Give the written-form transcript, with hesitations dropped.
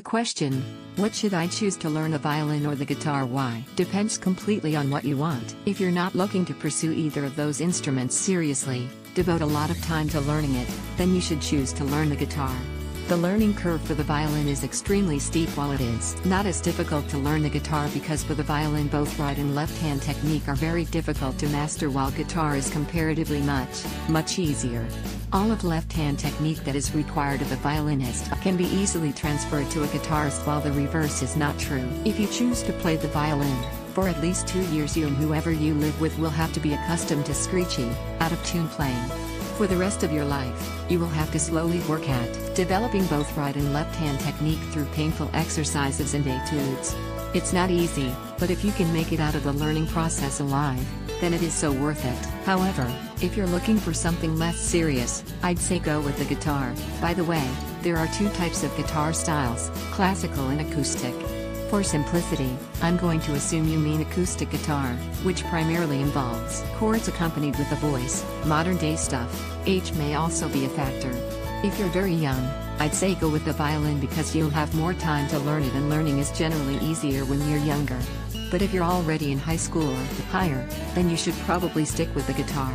The question, what should I choose to learn, the violin or the guitar? Why? Depends completely on what you want. If you're not looking to pursue either of those instruments seriously, devote a lot of time to learning it, then you should choose to learn the guitar. The learning curve for the violin is extremely steep, while it is not as difficult to learn the guitar, because for the violin both right and left hand technique are very difficult to master, while guitar is comparatively much easier. All of left hand technique that is required of a violinist can be easily transferred to a guitarist, while the reverse is not true. If you choose to play the violin for at least 2 years, you and whoever you live with will have to be accustomed to screechy, out of tune playing. For the rest of your life, you will have to slowly work at developing both right and left hand technique through painful exercises and etudes. It's not easy, but if you can make it out of the learning process alive, then it is so worth it. However, if you're looking for something less serious, I'd say go with the guitar. By the way, there are 2 types of guitar styles, classical and acoustic. For simplicity, I'm going to assume you mean acoustic guitar, which primarily involves chords accompanied with a voice. Modern-day stuff, age may also be a factor. If you're very young, I'd say go with the violin, because you'll have more time to learn it, and learning is generally easier when you're younger. But if you're already in high school or higher, then you should probably stick with the guitar.